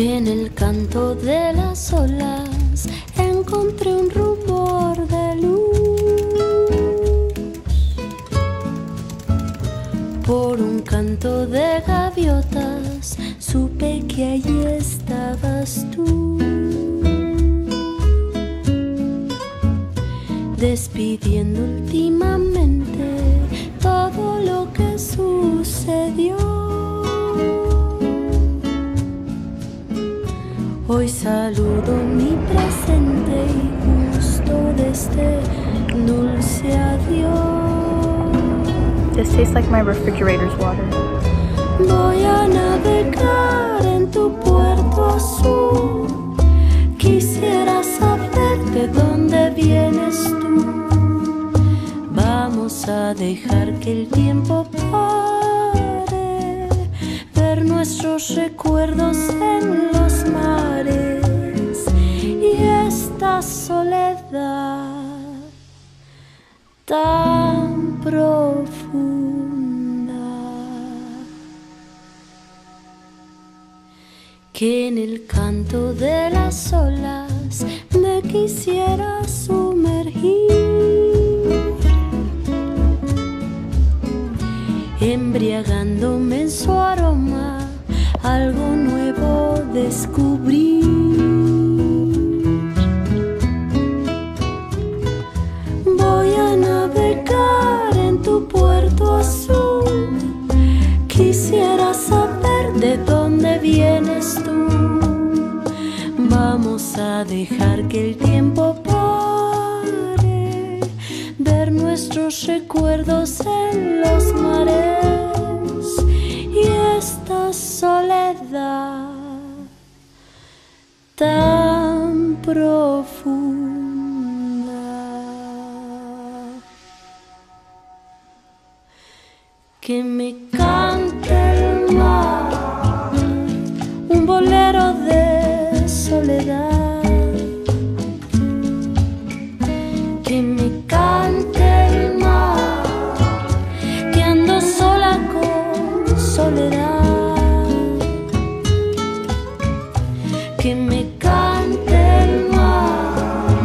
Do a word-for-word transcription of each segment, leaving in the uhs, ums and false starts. En el canto de las olas encontré un rumor de luz. Por un canto de gaviotas supe que allí estabas tú, despidiendo últimamente todo lo que sucedió. Hoy saludo mi presente y gusto de este dulce adiós. This tastes like my refrigerator's water. Voy a navegar en tu puerto azul. Quisiera saber de dónde vienes tú. Vamos a dejar que el tiempo pare, ver nuestros recuerdos en los mares. Soledad tan profunda que en el canto de las olas me quisiera sumergir, embriagándome en su aroma, algo nuevo descubrí. Quisiera saber de dónde vienes tú. Vamos a dejar que el tiempo pare, ver nuestros recuerdos en los mares y esta soledad tan profunda. Que me cante el mar, un bolero de soledad. Que me cante el mar, que ando sola con soledad. Que me cante el mar,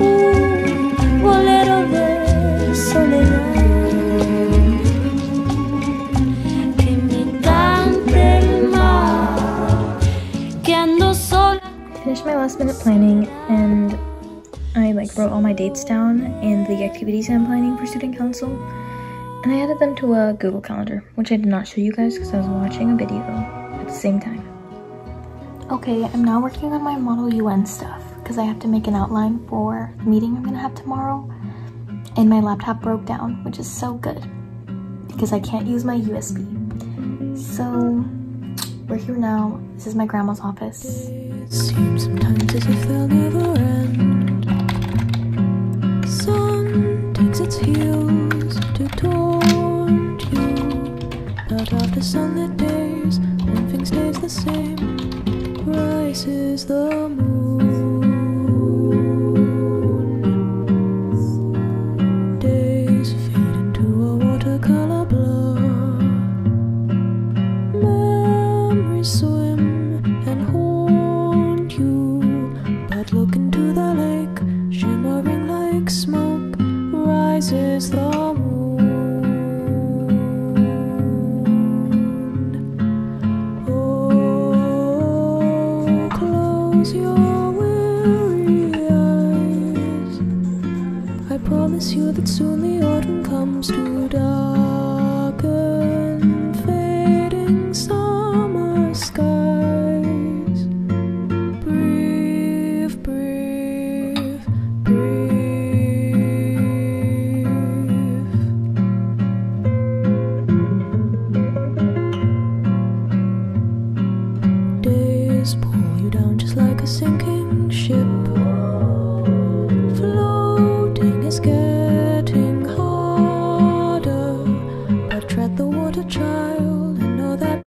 un bolero de soledad. Finished my last minute planning, and I like wrote all my dates down and the activities I'm planning for student council, and I added them to a Google Calendar, which I did not show you guys because I was watching a video at the same time. Okay, I'm now working on my Model U N stuff because I have to make an outline for the meeting I'm gonna have tomorrow, and my laptop broke down, which is so good because I can't use my U S B. So we're here now. This is my grandma's office. It seems sometimes as if they'll never end. The sun takes its heels to taunt you, but after sunlit days, one thing stays the same. Price is the moon.